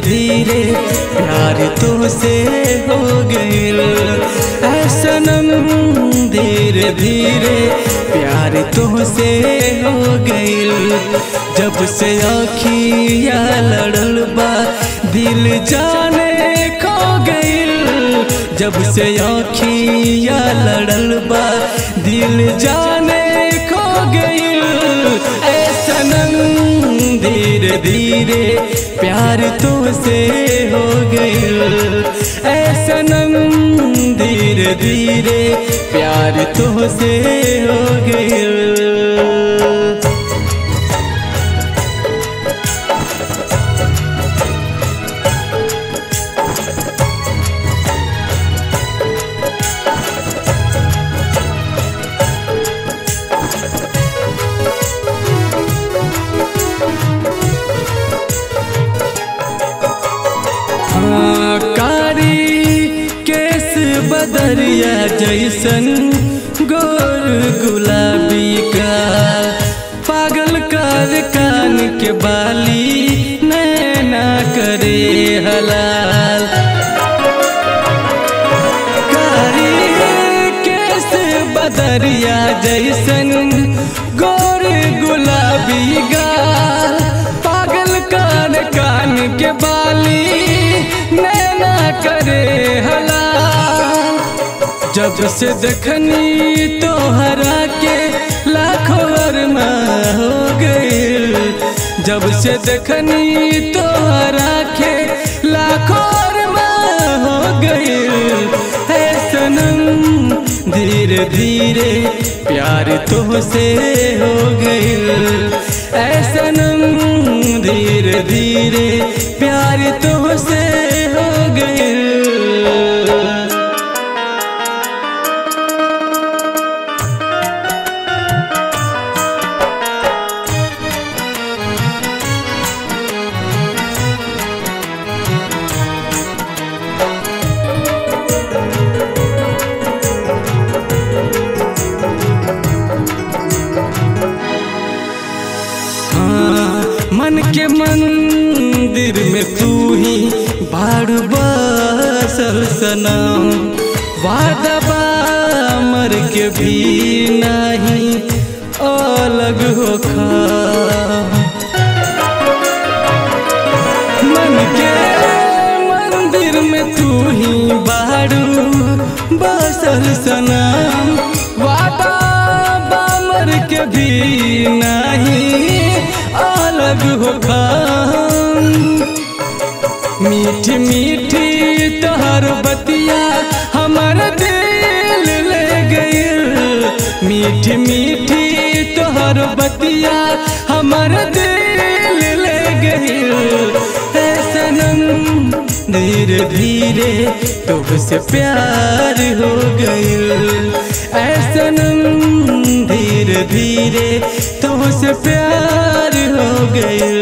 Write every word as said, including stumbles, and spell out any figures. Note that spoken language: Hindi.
धीरे धीरे प्यार तुमसे हो गया सनम, धीरे धीरे प्यार तुमसे हो गया। जब से आँखिया लड़ल बा दिल जाने खो गया, जब से आँखिया लड़ल बा दिल जाने खो गया। धीरे धीरे प्यार तुमसे हो गया ऐ सनम, धीरे धीरे प्यार तुमसे हो गया। दरिया जैसन गोर गुलाबी का पागल कर कान के बाली नैना करे हलाल, कारी कैसे बदरिया जैसन गोर गुलाबी का पागल कर कान के बाली नैना करे हलाल। जब से देखनी तो हरा के लाखों अरमान हो गए, जब से देखनी तो हरा के लाखों अरमान हो गए। ऐ सनम धीरे धीरे प्यार तुमसे हो गए ऐ सनम, धीरे धीरे प्यार तुमसे हो गए। मन के मंदिर में तू ही बाड़ बसल सनम, वादा बा मर के भी नहीं अलग हो खाम। मन के मंदिर में तू ही बाड़ बसल सनम, वादा बा मर के भी नहीं अलग हो खाम। मीठी मीठी तोहर बतिया हमार दिल ले गइल, मीठी मीठी तोहर बतिया हमार दिल ले गइल। ऐ सनम धीरे धीरे तुमसे प्यार हो गइल ऐ सनम, धीरे धीरे तुमसे प्यार हो गए।